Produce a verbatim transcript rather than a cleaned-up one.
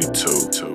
twenty-two.